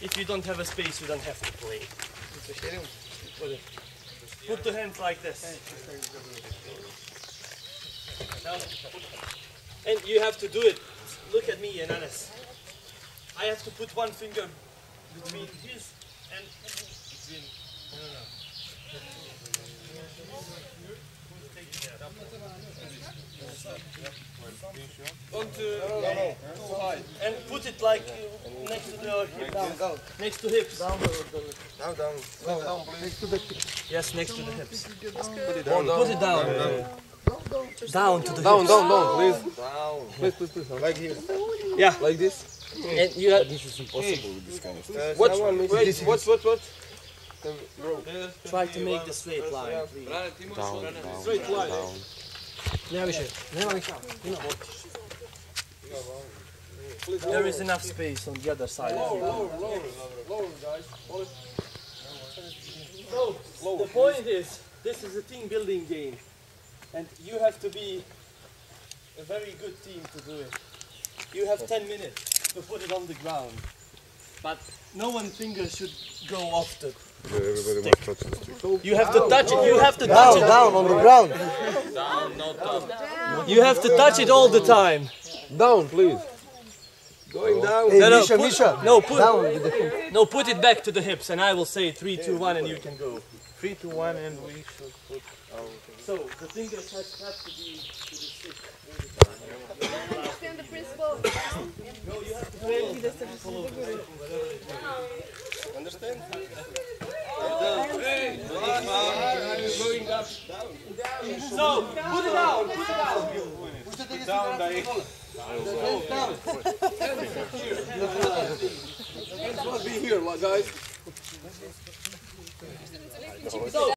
If you don't have a space, you don't have to play. Put the hands like this. And you have to do it. Look at me and Anas. I have to put one finger between his and between. No. And put it like next to the hip. Down. Next to hips. Down. Down. Next to the hips. Yes, next to the hips. Put it down. Down to the hips. Down, please. Down. Please. Like here. Yeah. Like this. And you have, this is impossible with this kind of stuff. What? Try to make the straight line. Down. Straight line. Down. There is enough space on the other side. Lower, guys. So, the point is, this is a team building game. And you have to be a very good team to do it. You have 10 minutes to put it on the ground. But no one finger should go off the stick. You have to touch it. You have to touch it. Down on the ground. Down. You have to touch it all the time. Down, please. Going down. Hey, no, Misha. Put it back to the hips, and I will say 3, 2, 1, and you can go. 3, 2, 1, and we should put our. So the fingers have to be to the stick all the time. I don't understand the principle. No, you have to follow. Understand? Going up. So put it down. Let's be here, guys. So.